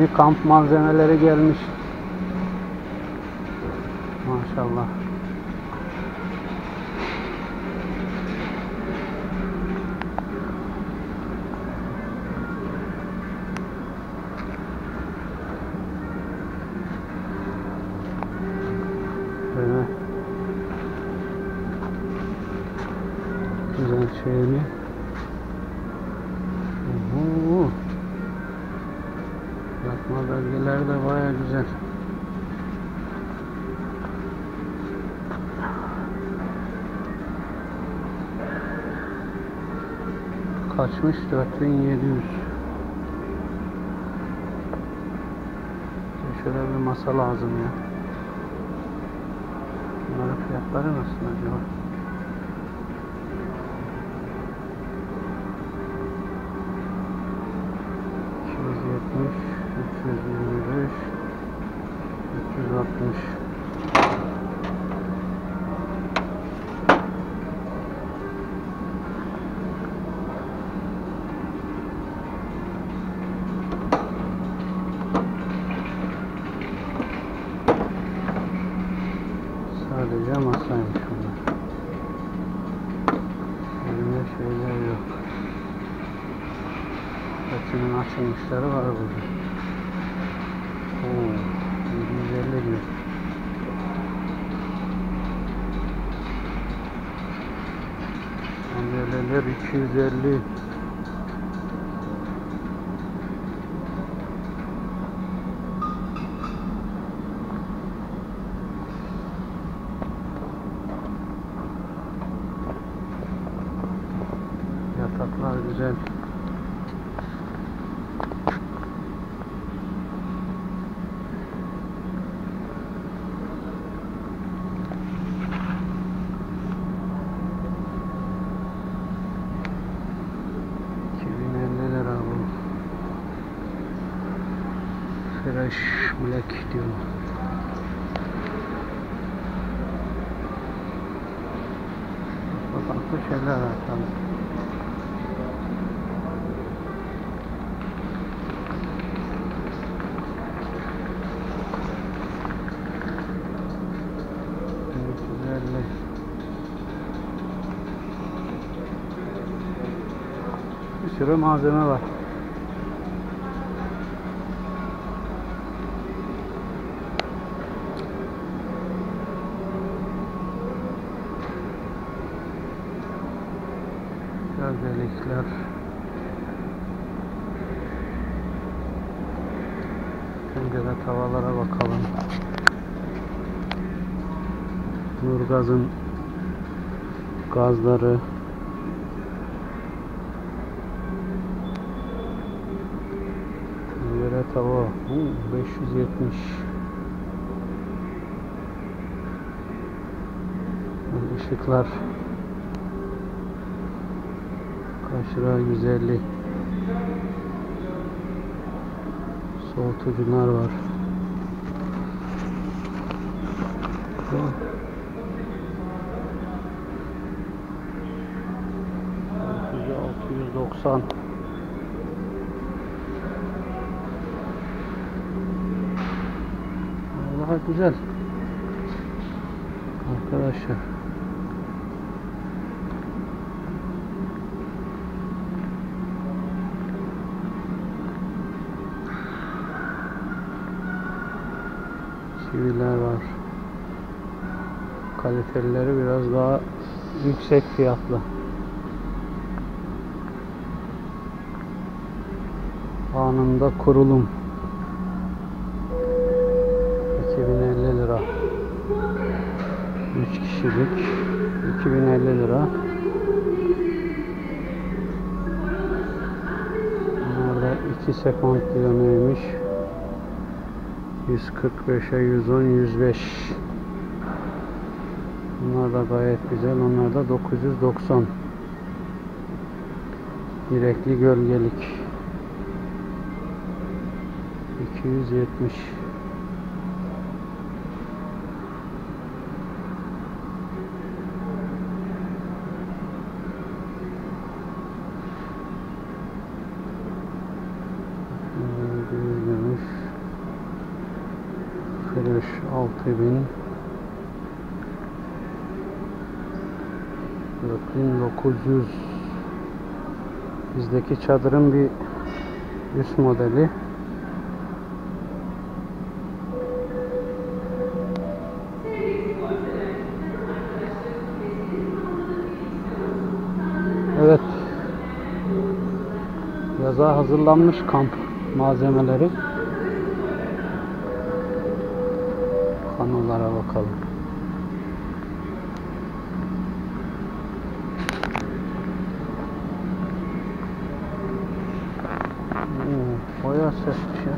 Yeni kamp malzemeleri gelmiş. Maşallah. Böyle güzel şeyini. Yatma bölgeleri de bayağı güzel. Kaçmış? 4700. Şöyle bir masa lazım ya. Bunların fiyatları nasıl acaba? Sadece masaymış bunlar. Elimde şeyler yok. Hepsinin açılmışları var burada. Oo, 750 gün. Sandalyeler 250. Yataklar güzel. Fresh black diyor. Farklı şeyler var tabii. Güzel. Bir sürü malzeme var. Özellikler. Önce de tavalara bakalım. Nurgaz'ın gazları. Yöre tava. 570. Işıklar. Aşırı 150. Soğutucular var. Soğutucu 690. Vallahi güzel. Arkadaşlar. Çiviler var. Kaliteleri biraz daha yüksek fiyatlı. Anında kurulum. 2050 lira. 3 kişilik 2050 lira. Bunlarda 2 sekond diyor neymiş? 145'e 110, 105. Bunlar da gayet güzel. Onlar da 990. Direkli gölgelik 270. Görülmüş. kuruş 6000 4900 bizdeki çadırın bir üst modeli. Evet, yaza hazırlanmış kamp malzemeleri. Kanolara bakalım. Bayağı sesli şey.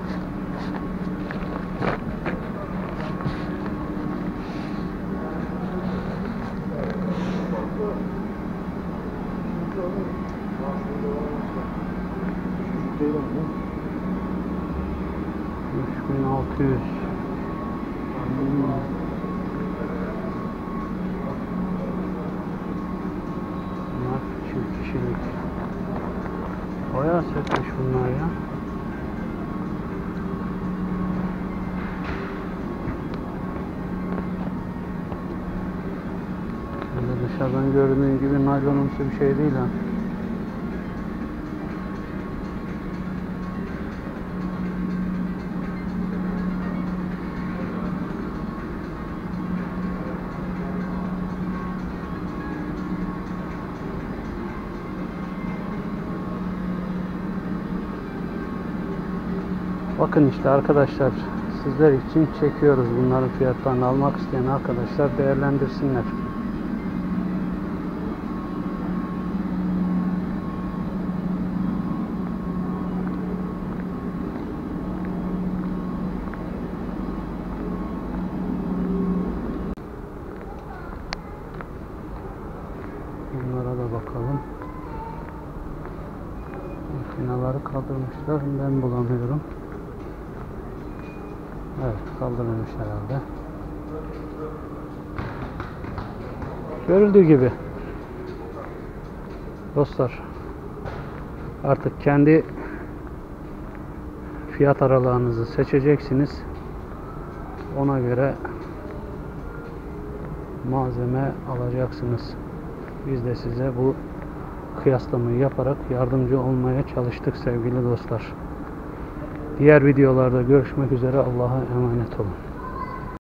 Bunlar çift kişilik. Bayağı setmiş bunlar ya. Böyle dışarıdan görünen gibi naylonumsu bir şey değil ha. Bakın işte arkadaşlar, sizler için çekiyoruz bunların fiyatlarını. Almak isteyen arkadaşlar değerlendirsinler. Bunlara da bakalım. Makinaları kaldırmışlar, ben bulamıyorum. Evet, kaldırılmış herhalde. Görüldüğü gibi dostlar, artık kendi fiyat aralığınızı seçeceksiniz. Ona göre malzeme alacaksınız. Biz de size bu kıyaslamayı yaparak yardımcı olmaya çalıştık sevgili dostlar. Diğer videolarda görüşmek üzere. Allah'a emanet olun.